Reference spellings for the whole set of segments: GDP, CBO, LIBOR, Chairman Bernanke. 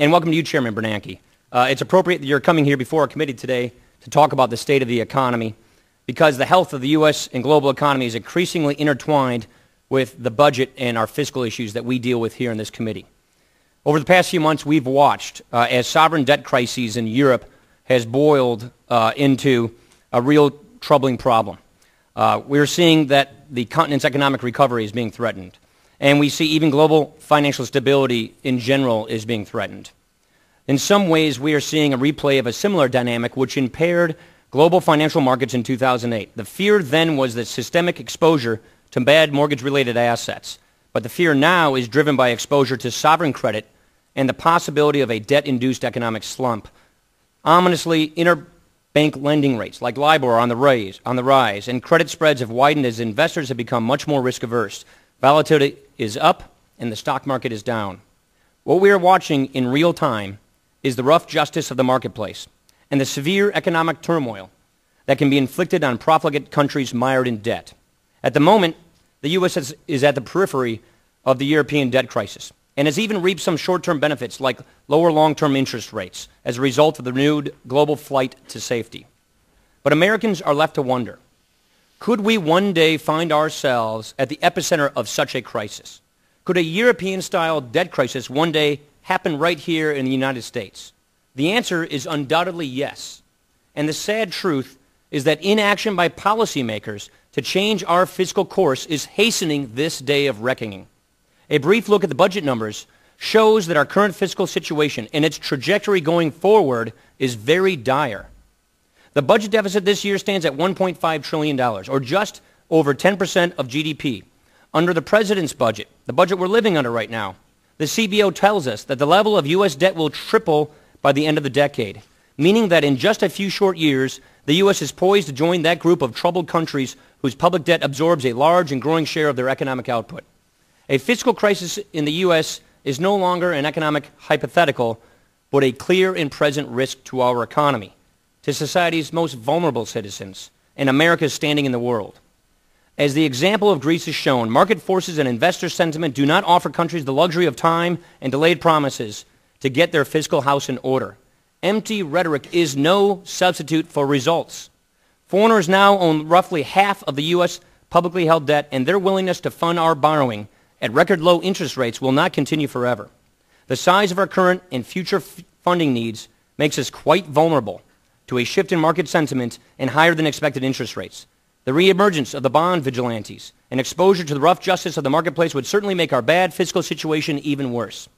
And welcome to you, Chairman Bernanke. It's appropriate that you're coming here before our committee today to talk about the state of the economy, because the health of the U.S. and global economy is increasingly intertwined with the budget and our fiscal issues that we deal with here in this committee. Over the past few months, we've watched as sovereign debt crises in Europe has boiled into a real troubling problem. We're seeing that the continent's economic recovery is being threatened, and we see even global financial stability in general is being threatened. In some ways, we are seeing a replay of a similar dynamic which impaired global financial markets in 2008. The fear then was the systemic exposure to bad mortgage-related assets, but the fear now is driven by exposure to sovereign credit and the possibility of a debt-induced economic slump. Ominously, interbank lending rates like LIBOR are on the rise, and credit spreads have widened as investors have become much more risk-averse. Volatility is up, and the stock market is down. What we are watching in real time is the rough justice of the marketplace and the severe economic turmoil that can be inflicted on profligate countries mired in debt. At the moment, the U.S. is at the periphery of the European debt crisis and has even reaped some short-term benefits like lower long-term interest rates as a result of the renewed global flight to safety. But Americans are left to wonder, could we one day find ourselves at the epicenter of such a crisis? Could a European-style debt crisis one day happen right here in the United States? The answer is undoubtedly yes. And the sad truth is that inaction by policymakers to change our fiscal course is hastening this day of reckoning. A brief look at the budget numbers shows that our current fiscal situation and its trajectory going forward is very dire. The budget deficit this year stands at $1.5 trillion, or just over 10% of GDP. Under the President's budget, the budget we're living under right now, the CBO tells us that the level of U.S. debt will triple by the end of the decade, meaning that in just a few short years, the U.S. is poised to join that group of troubled countries whose public debt absorbs a large and growing share of their economic output. A fiscal crisis in the U.S. is no longer an economic hypothetical, but a clear and present risk to our economy, to society's most vulnerable citizens, and America's standing in the world. As the example of Greece has shown, market forces and investor sentiment do not offer countries the luxury of time and delayed promises to get their fiscal house in order. Empty rhetoric is no substitute for results. Foreigners now own roughly half of the U.S. publicly held debt, and their willingness to fund our borrowing at record low interest rates will not continue forever. The size of our current and future funding needs makes us quite vulnerable to a shift in market sentiment and higher than expected interest rates. The reemergence of the bond vigilantes and exposure to the rough justice of the marketplace would certainly make our bad fiscal situation even worse.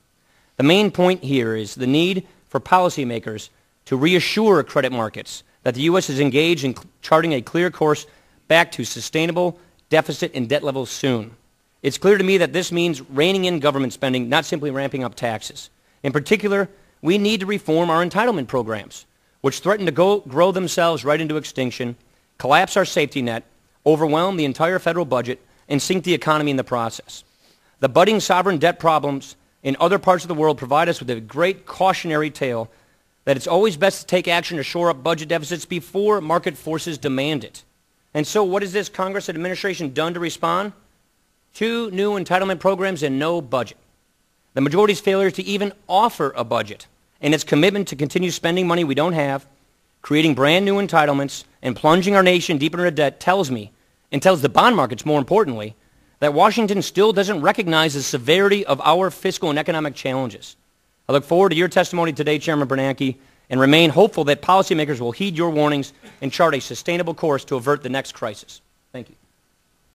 The main point here is the need for policymakers to reassure credit markets that the U.S. is engaged in charting a clear course back to sustainable deficit and debt levels soon. It's clear to me that this means reining in government spending, not simply ramping up taxes. In particular, we need to reform our entitlement programs, which threaten to grow themselves right into extinction, collapse our safety net, overwhelm the entire federal budget, and sink the economy in the process. The budding sovereign debt problems in other parts of the world provide us with a great cautionary tale that it's always best to take action to shore up budget deficits before market forces demand it. And so what has this Congress and administration done to respond? 2 new entitlement programs and no budget. The majority's failure to even offer a budget and its commitment to continue spending money we don't have, creating brand new entitlements, and plunging our nation deeper into debt tells me, and tells the bond markets more importantly, that Washington still doesn't recognize the severity of our fiscal and economic challenges. I look forward to your testimony today, Chairman Bernanke, and remain hopeful that policymakers will heed your warnings and chart a sustainable course to avert the next crisis. Thank you.